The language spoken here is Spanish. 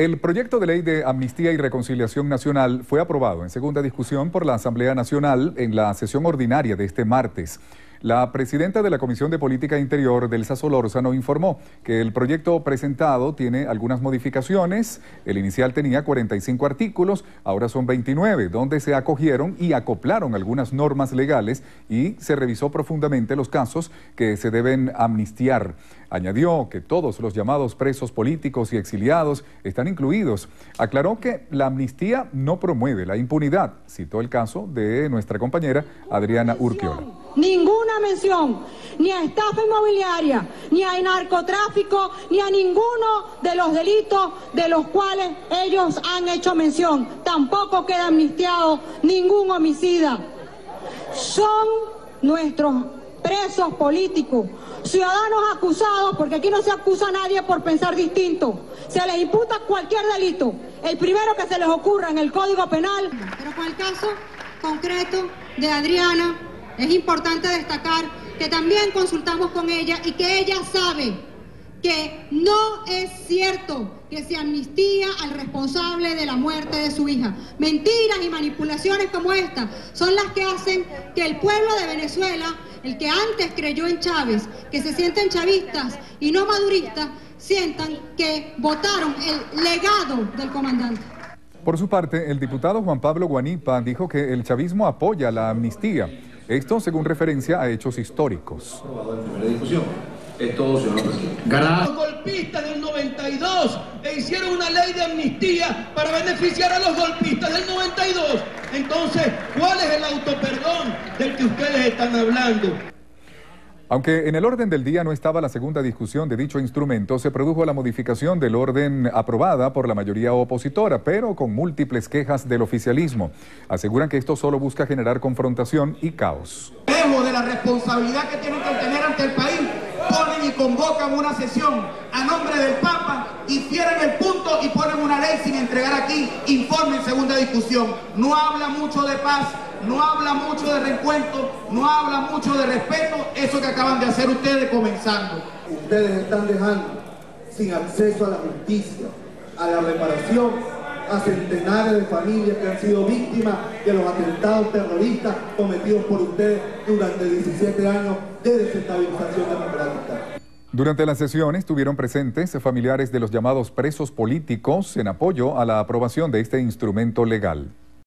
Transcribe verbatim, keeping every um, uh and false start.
El proyecto de ley de amnistía y reconciliación nacional fue aprobado en segunda discusión por la Asamblea Nacional en la sesión ordinaria de este martes. La presidenta de la Comisión de Política Interior, Delsa Solórzano, informó que el proyecto presentado tiene algunas modificaciones. El inicial tenía cuarenta y cinco artículos, ahora son veintinueve, donde se acogieron y acoplaron algunas normas legales y se revisó profundamente los casos que se deben amnistiar. Añadió que todos los llamados presos políticos y exiliados están incluidos. Aclaró que la amnistía no promueve la impunidad. Citó el caso de nuestra compañera Adriana Urquiola. Ninguna mención, ni a estafa inmobiliaria, ni a narcotráfico, ni a ninguno de los delitos de los cuales ellos han hecho mención. Tampoco queda amnistiado ningún homicida. Son nuestros presos políticos, ciudadanos acusados, porque aquí no se acusa a nadie por pensar distinto. Se les imputa cualquier delito, el primero que se les ocurra en el Código Penal. Pero con el caso concreto de Adriana, es importante destacar que también consultamos con ella y que ella sabe que no es cierto que se amnistía al responsable de la muerte de su hija. Mentiras y manipulaciones como esta son las que hacen que el pueblo de Venezuela, el que antes creyó en Chávez, que se sienten chavistas y no maduristas, sientan que votaron el legado del comandante. Por su parte, el diputado Juan Pablo Guanipa dijo que el chavismo apoya la amnistía. Esto según referencia a hechos históricos. Es todo, señor presidente. Los golpistas del noventa y dos e hicieron una ley de amnistía para beneficiar a los golpistas del noventa y dos. Entonces, ¿cuál es el autoperdón del que ustedes están hablando? Aunque en el orden del día no estaba la segunda discusión de dicho instrumento, se produjo la modificación del orden aprobada por la mayoría opositora, pero con múltiples quejas del oficialismo. Aseguran que esto solo busca generar confrontación y caos. Lejos de la responsabilidad que tienen que tener ante el país, ponen y convocan una sesión a nombre del Papa, y cierran el punto y ponen una ley sin entregar aquí informe en segunda discusión. No habla mucho de paz. No habla mucho de reencuentro, no habla mucho de respeto, eso que acaban de hacer ustedes comenzando. Ustedes están dejando sin acceso a la justicia, a la reparación, a centenares de familias que han sido víctimas de los atentados terroristas cometidos por ustedes durante diecisiete años de desestabilización democrática. Durante las sesiones estuvieron presentes familiares de los llamados presos políticos en apoyo a la aprobación de este instrumento legal.